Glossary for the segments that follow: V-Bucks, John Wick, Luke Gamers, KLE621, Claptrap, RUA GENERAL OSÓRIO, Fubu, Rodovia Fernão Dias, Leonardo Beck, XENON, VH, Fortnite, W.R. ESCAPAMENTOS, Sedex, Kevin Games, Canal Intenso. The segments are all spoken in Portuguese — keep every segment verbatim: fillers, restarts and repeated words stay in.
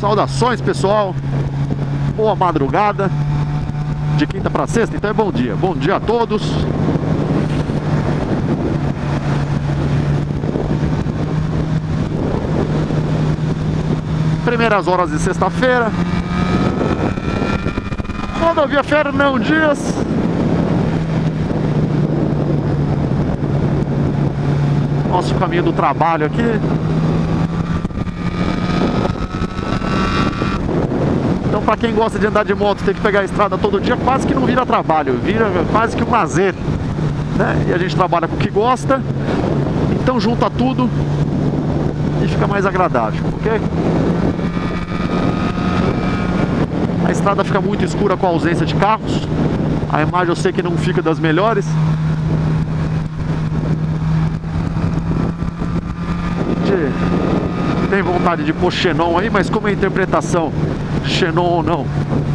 Saudações, pessoal. Boa madrugada. De quinta para sexta, então é bom dia. Bom dia a todos. Primeiras horas de sexta-feira. Rodovia Fernão Dias. Nosso caminho do trabalho aqui. Então, para quem gosta de andar de moto, tem que pegar a estrada todo dia, quase que não vira trabalho, vira quase que um lazer, né? E a gente trabalha com o que gosta, então junta tudo e fica mais agradável, ok? A estrada fica muito escura com a ausência de carros. A imagem eu sei que não fica das melhores. Tem vontade de pôr Xenon aí, mas como é a interpretação, Xenon ou não,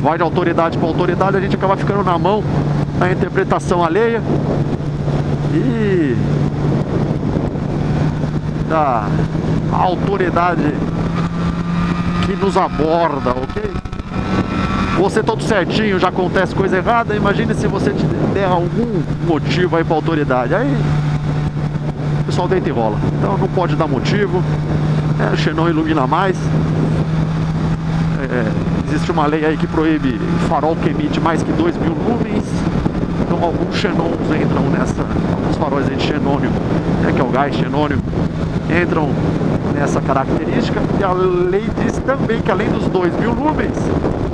vai de autoridade para autoridade, a gente acaba ficando na mão da interpretação alheia e da autoridade que nos aborda, ok? Você todo certinho, já acontece coisa errada, imagine se você te der algum motivo aí para autoridade, aí o pessoal deita e rola. Então não pode dar motivo. É, o Xenon ilumina mais. É, existe uma lei aí que proíbe farol que emite mais que dois mil lumens. Então alguns xenons entram nessa. Alguns faróis de xenônio, né, que é o gás xenônio, entram nessa característica. E a lei diz também que além dos dois mil lumens,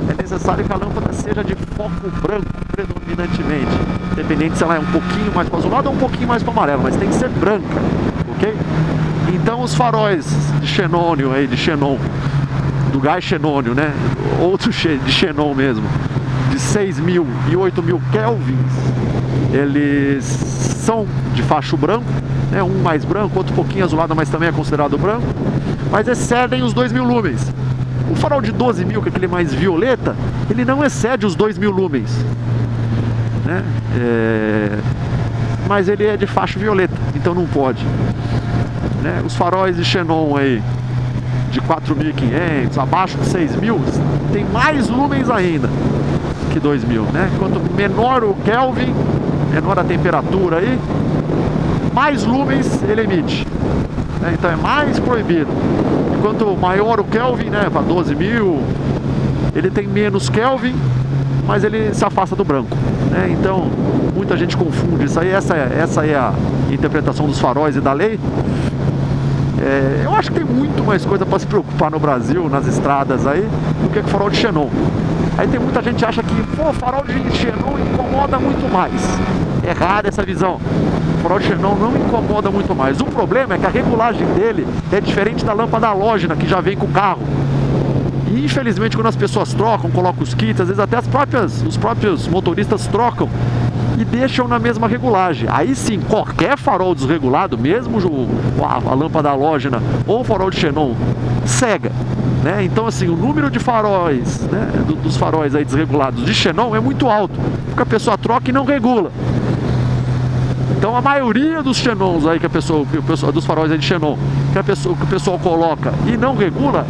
é necessário que a lâmpada seja de foco branco predominantemente. Independente se ela é um pouquinho mais para azulado ou um pouquinho mais para amarelo, mas tem que ser branca, ok? Então os faróis de xenônio aí, de xenon, do gás xenônio, né? Outro de xenon mesmo, de seis mil e oito mil kelvins, eles são de facho branco, né? Um mais branco, outro pouquinho azulado, mas também é considerado branco, mas excedem os dois mil lumens. O farol de doze mil, que é aquele mais violeta, ele não excede os dois mil lumens, né? É... mas ele é de facho violeta, então não pode, né? Os faróis de xenon aí de quatro mil e quinhentos, abaixo de seis mil, tem mais lumens ainda que dois mil, né? Quanto menor o Kelvin, menor a temperatura aí, mais lumens ele emite, né? Então é mais proibido. Quanto maior o Kelvin, né, para doze mil, ele tem menos Kelvin, mas ele se afasta do branco, né? Então muita gente confunde isso aí. Essa é, essa é a interpretação dos faróis e da lei. É, eu acho que tem muito mais coisa para se preocupar no Brasil, nas estradas aí, do que o farol de xenon. Aí tem muita gente que acha que, pô, farol de xenon incomoda muito mais. Errada essa visão. O farol de xenon não incomoda muito mais. O problema é que a regulagem dele é diferente da lâmpada halógena, que já vem com o carro. E infelizmente quando as pessoas trocam, colocam os kits, às vezes até as próprias, os próprios motoristas trocam e deixam na mesma regulagem. Aí sim, qualquer farol desregulado, mesmo a lâmpada halógena ou o farol de xenon, cega, né? Então assim, o número de faróis, né, dos faróis aí desregulados de xenon é muito alto, porque a pessoa troca e não regula. Então a maioria dos xenons aí que a pessoa, que o pessoal, dos faróis aí de xenon, que a pessoa, que o pessoal coloca e não regula,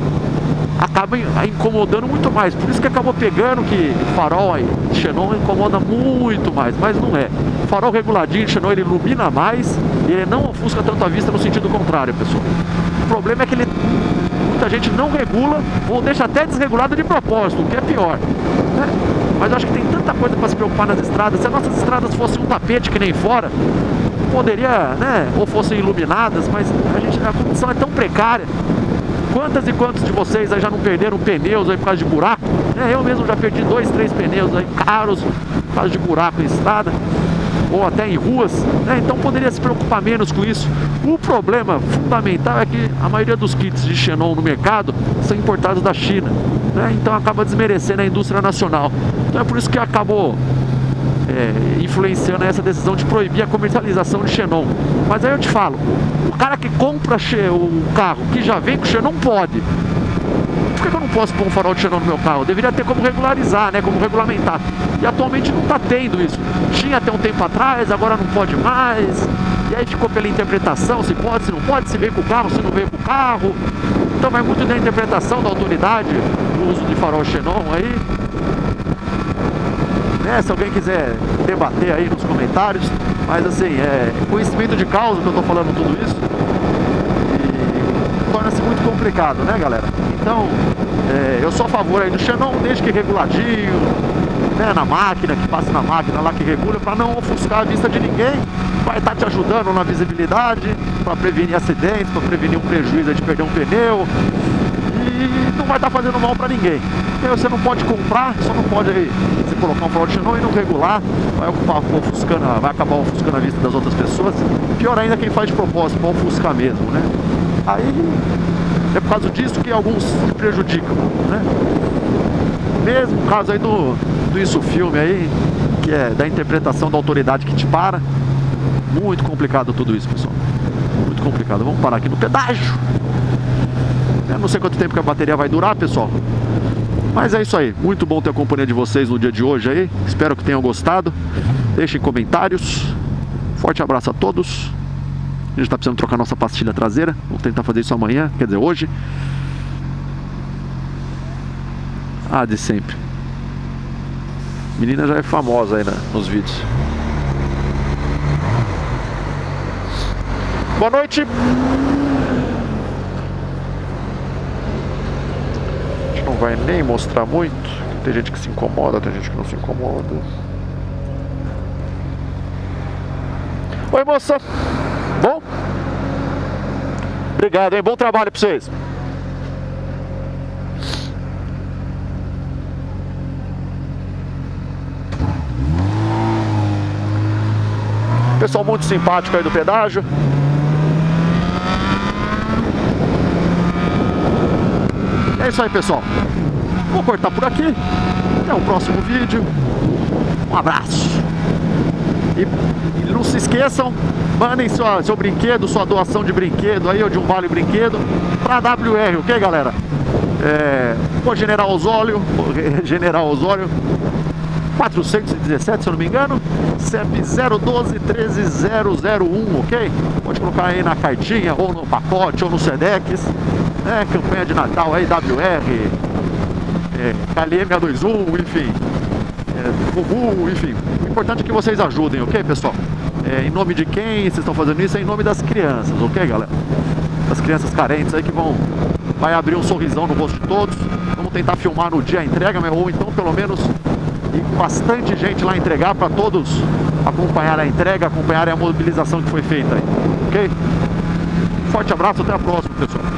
acaba incomodando muito mais. Por isso que acabou pegando que o farol aí de xenon incomoda muito mais, mas não é. O farol reguladinho de xenon, ele ilumina mais e ele não ofusca tanto a vista, no sentido contrário, pessoal. O problema é que ele, muita gente não regula ou deixa até desregulado de propósito, o que é pior, né? Mas eu acho que tem tanta coisa para se preocupar nas estradas. Se as nossas estradas fossem um tapete que nem fora, poderia, né, ou fossem iluminadas, mas a, gente, a condição é tão precária. Quantas e quantos de vocês aí já não perderam pneus aí por causa de buraco? É, eu mesmo já perdi dois, três pneus aí caros por causa de buraco em estrada, ou até em ruas, né? Então poderia se preocupar menos com isso. O problema fundamental é que a maioria dos kits de xenon no mercado são importados da China, né? Então acaba desmerecendo a indústria nacional. Então é por isso que acabou é, influenciando essa decisão de proibir a comercialização de xenon. Mas aí eu te falo, o cara que compra o carro que já vem com xenon pode. Por que eu não posso pôr um farol de xenon no meu carro? Deveria ter como regularizar, né? Como regulamentar. E atualmente não está tendo isso. Tinha até um tempo atrás, agora não pode mais. E aí ficou pela interpretação, se pode, se não pode, se veio com o carro, se não veio com o carro. Então vai muito da interpretação da autoridade do uso de farol xenon aí, né? Se alguém quiser debater aí nos comentários, mas assim, é conhecimento de causa que eu tô falando tudo isso, e torna-se muito complicado, né, galera? Então, é, eu sou a favor aí do xenon, desde que reguladinho, né, na máquina, que passe na máquina lá que regula, para não ofuscar a vista de ninguém, vai estar te ajudando na visibilidade, para prevenir acidentes, para prevenir um prejuízo de perder um pneu, e não vai estar fazendo mal para ninguém. Então você não pode comprar, você não pode se colocar um farol de xenon e não regular, vai, ocupar, ofuscando, vai acabar ofuscando a vista das outras pessoas. Pior ainda quem faz de propósito, para ofuscar mesmo, né? Aí é por causa disso que alguns se prejudicam, né? Mesmo caso aí do, do isso filme aí, que é da interpretação da autoridade que te para. Muito complicado tudo isso, pessoal. Muito complicado. Vamos parar aqui no pedágio. Eu não sei quanto tempo que a bateria vai durar, pessoal. Mas é isso aí. Muito bom ter a companhia de vocês no dia de hoje aí. Espero que tenham gostado. Deixem comentários. Forte abraço a todos. A gente tá precisando trocar nossa pastilha traseira. Vamos tentar fazer isso amanhã, quer dizer, hoje. Ah, de sempre. A menina já é famosa aí, né, nos vídeos. Boa noite. A gente não vai nem mostrar muito. Tem gente que se incomoda, tem gente que não se incomoda. Oi, moça. Bom? Obrigado, hein? Bom trabalho pra vocês. Pessoal muito simpático aí do pedágio. É isso aí, pessoal. Vou cortar por aqui. Até o próximo vídeo. Um abraço. E, e não se esqueçam, mandem sua, seu brinquedo, sua doação de brinquedo aí, ou de um vale brinquedo, para a W R, ok, galera? É, o General Osório, o General Osório, quatrocentos e dezessete, se eu não me engano, C E P zero um dois, um três, zero zero um, ok? Pode colocar aí na cartinha, ou no pacote, ou no Sedex. É, campanha de Natal aí, W R, é, K L E seiscentos e vinte e um, enfim, é, Fubu, enfim. O importante é que vocês ajudem, ok, pessoal? É, em nome de quem vocês estão fazendo isso? É em nome das crianças, ok, galera? Das crianças carentes aí que vão... Vai abrir um sorrisão no rosto de todos. Vamos tentar filmar no dia a entrega, ou então, pelo menos, ir com bastante gente lá entregar para todos acompanharem a entrega, acompanharem a mobilização que foi feita aí, ok? Forte abraço, até a próxima, pessoal.